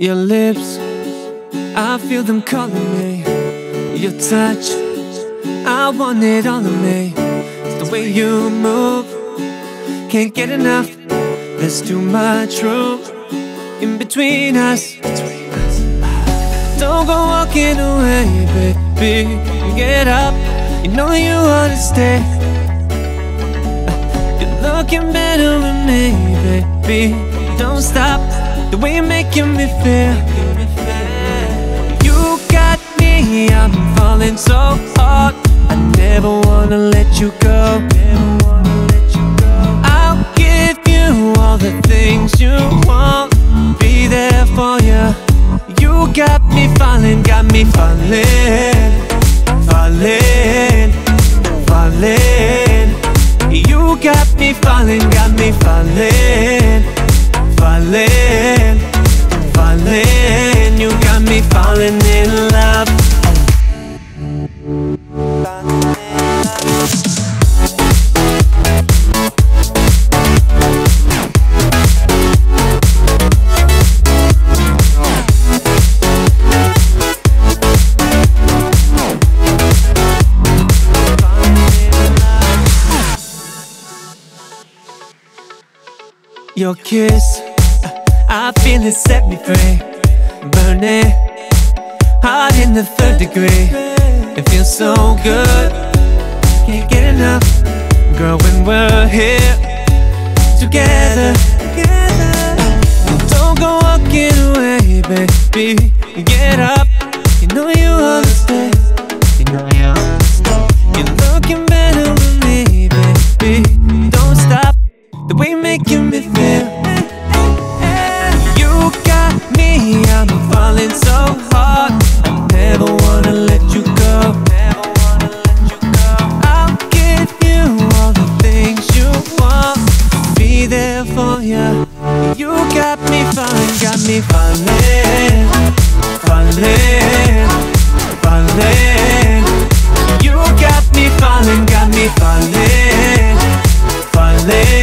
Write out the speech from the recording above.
Your lips, I feel them calling me. Your touch, I want it all of me. It's the way you move, can't get enough. There's too much room in between us. Don't go walking away, baby. Get up, you know you wanna stay. You're looking better with me, baby. Don't stop. The way you're making me feel. You got me, I'm falling so hard. I never wanna let you go. I'll give you all the things you want, be there for you. You got me falling, falling, falling. You got me falling, falling. Falling, you got me falling in love. Your kiss, I feel it set me free. Burning, hot in the third degree. It feels so good, can't get enough. Girl, when we're here together, don't go walking away, baby. Get up, you know you understand. You know you understand. You're looking better with me, baby. Don't stop the way you're making me feel. I'm falling so hard, I never wanna let you go. I'll give you all the things you want, be there for you. You got me falling, falling, falling. You got me falling, falling, falling.